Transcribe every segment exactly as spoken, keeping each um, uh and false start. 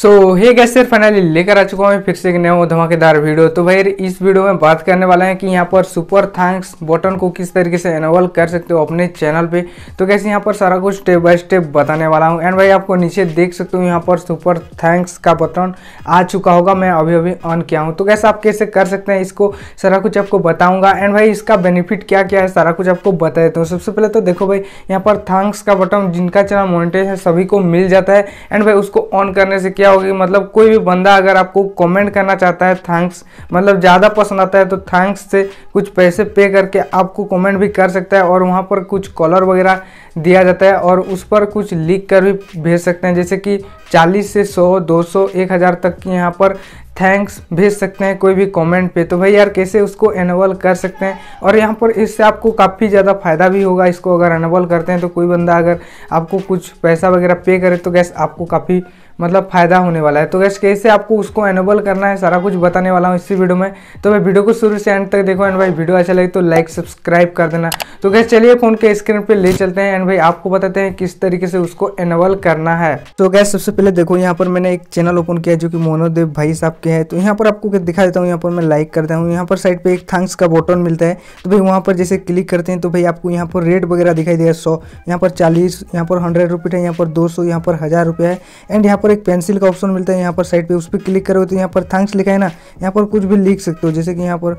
सो hey guys यार finally लेकर आ चुका हूँ मैं फिर से एक नया धमाकेदार वीडियो। तो भाई इस वीडियो में बात करने वाला है कि यहाँ पर सुपर थैंक्स बटन को किस तरीके से इनेबल कर सकते हो अपने चैनल पे। तो गाइस यहाँ पर सारा कुछ स्टेप बाय स्टेप बताने वाला हूँ। एंड भाई आपको नीचे देख सकते हो यहाँ पर सुपर थैंक्स का बटन आ चुका होगा, मैं अभी अभी ऑन किया हूँ। तो गाइस आप कैसे कर सकते हैं इसको सारा कुछ आपको बताऊँगा। एंड भाई इसका बेनिफिट क्या क्या है सारा कुछ आपको बता देता हूँ। सबसे पहले तो देखो भाई यहाँ पर थैंक्स का बटन जिनका चैनल मोनेटाइज है सभी को मिल जाता है। एंड भाई उसको ऑन करने से क्या होगी, मतलब कोई भी बंदा अगर आपको कमेंट करना चाहता है थैंक्स, मतलब ज़्यादा पसंद आता है तो थैंक्स से कुछ पैसे पे करके आपको कमेंट भी कर सकता है। और वहाँ पर कुछ कॉलर वगैरह दिया जाता है और उस पर कुछ लिख कर भी भेज सकते हैं, जैसे कि चालीस से सौ, दो सौ, एक हज़ार तक की यहाँ पर थैंक्स भेज सकते हैं कोई भी कमेंट पे। तो भाई यार कैसे उसको इनेबल कर सकते हैं, और यहाँ पर इससे आपको काफ़ी ज़्यादा फायदा भी होगा। इसको अगर इनेबल करते हैं तो कोई बंदा अगर आपको कुछ पैसा वगैरह पे करे तो गैस आपको काफ़ी मतलब फ़ायदा होने वाला है। तो गैस कैसे आपको उसको इनेबल करना है सारा कुछ बताने वाला हूँ इसी वीडियो में। तो भाई वीडियो को शुरू से एंड तक देखो। एंड भाई वीडियो अच्छा लगे तो लाइक सब्सक्राइब कर देना। तो गैस चलिए फ़ोन के स्क्रीन पर ले चलते हैं एंड भाई आपको बताते हैं किस तरीके से उसको इनेबल करना है। तो गैस सबसे पहले देखो यहाँ पर मैंने एक चैनल ओपन किया जो कि मोनोदेव भाई साहब के है। तो यहाँ पर आपको दिखा देता हूँ, यहाँ पर मैं लाइक करता हूँ, यहाँ पर साइड पे एक थैंक्स का बटन मिलता है। तो भाई वहाँ पर जैसे क्लिक करते हैं तो भाई आपको यहाँ पर रेट वगैरह दिखाई देगा। सौ यहाँ पर चालीस, यहाँ पर हंड्रेड रुपीज़ है, यहाँ पर दो सौ, यहाँ पर हज़ार रुपये है। एंड यहाँ पर एक पेंसिल का ऑप्शन मिलता है यहाँ पर साइड पर, उस पर क्लिक करोगे तो यहाँ पर थैंक्स लिखा है ना, यहाँ पर कुछ भी लिख सकते हो, जैसे कि यहाँ पर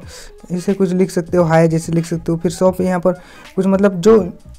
जैसे कुछ लिख सकते हो, हाई जैसे लिख सकते हो। फिर सौ पे यहाँ पर कुछ मतलब जो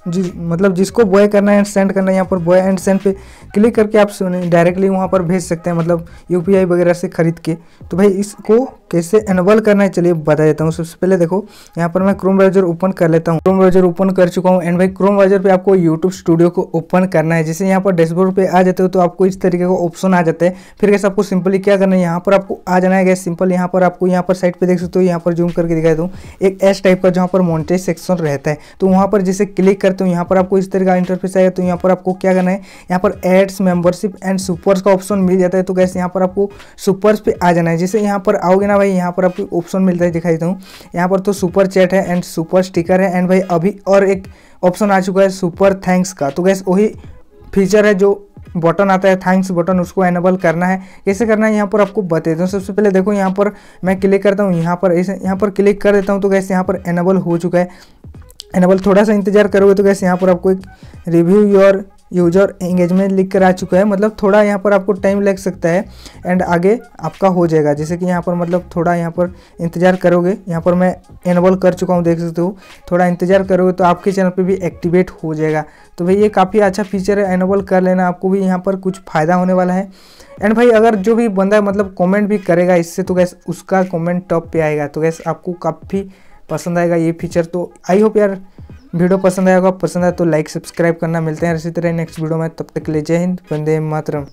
जी मतलब जिसको बॉय करना है एंड सेंड करना है, यहाँ पर बॉय एंड सेंड पे क्लिक करके आप डायरेक्टली वहाँ पर भेज सकते हैं, मतलब यूपीआई वगैरह से खरीद के। तो भाई इसको कैसे इनेबल करना है चलिए बता देता हूँ। सबसे पहले देखो यहाँ पर मैं क्रोम ब्राउजर ओपन कर लेता हूँ। क्रोम ब्राउजर ओपन कर चुका हूँ। एंड भाई क्रोम ब्राउजर पे आपको यूट्यूब स्टूडियो को ओपन करना है। जैसे यहाँ पर डैशबोर्ड पे आ जाते हो तो आपको इस तरीके का ऑप्शन आ जाता है। फिर कैसे आपको सिंपली क्या करना है, यहाँ पर आपको आ जाना है गैस सिंपल। यहाँ पर आपको यहाँ पर साइड पर देख सकते हो, यहाँ पर जूम करके दिखाई दूँ एक एस टाइप का जहाँ पर मोनेटाइज सेक्शन रहता है। तो वहाँ पर जैसे क्लिक करते हो यहाँ पर आपको इस तरह का इंटरफेस आएगा। तो यहाँ पर आपको क्या करना है, यहाँ पर एड्स, मेंबरशिप एंड सुपर्स का ऑप्शन मिल जाता है। तो गैस यहाँ पर आपको सुपर्स पे आ जाना है। जैसे यहाँ पर आओगे ना भाई, यहाँ पर आपको ऑप्शन मिलता है, दिखाई देता हूँ यहाँ पर। तो सुपर चैट है एंड सुपर स्टिकर है। एंड भाई अभी और एक ऑप्शन आ चुका है सुपर थैंक्स का। तो गैस वही फीचर है जो बटन आता है थैंक्स बटन, उसको इनेबल करना है। कैसे करना है यहाँ पर आपको बता देता हूँ। सबसे पहले देखो यहाँ पर मैं क्लिक करता हूँ, यहाँ पर ऐसे यहाँ पर क्लिक कर देता हूँ। तो गैस यहाँ पर इनेबल हो चुका है। इनेबल थोड़ा सा इंतजार करोगे तो गैस यहाँ पर आपको एक रिव्यू योर यूजर एंगेजमेंट लिख कर आ चुका है, मतलब थोड़ा यहाँ पर आपको टाइम लग सकता है एंड आगे आपका हो जाएगा। जैसे कि यहाँ पर मतलब थोड़ा यहाँ पर इंतजार करोगे, यहाँ पर मैं इनेबल कर चुका हूँ देख सकते हो। थोड़ा इंतजार करोगे तो आपके चैनल पे भी एक्टिवेट हो जाएगा। तो भाई ये काफ़ी अच्छा फीचर है, इनेबल कर लेना, आपको भी यहाँ पर कुछ फ़ायदा होने वाला है। एंड भाई अगर जो भी बंदा मतलब कॉमेंट भी करेगा इससे तो गैस उसका कॉमेंट टॉप पर आएगा। तो गैस आपको काफ़ी पसंद आएगा ये फीचर। तो आई होप यार वीडियो पसंद आएगा। पसंद आए तो लाइक सब्सक्राइब करना। मिलते हैं इसी तरह नेक्स्ट वीडियो में, तब तक के लिए जय हिंद, वंदे मातरम।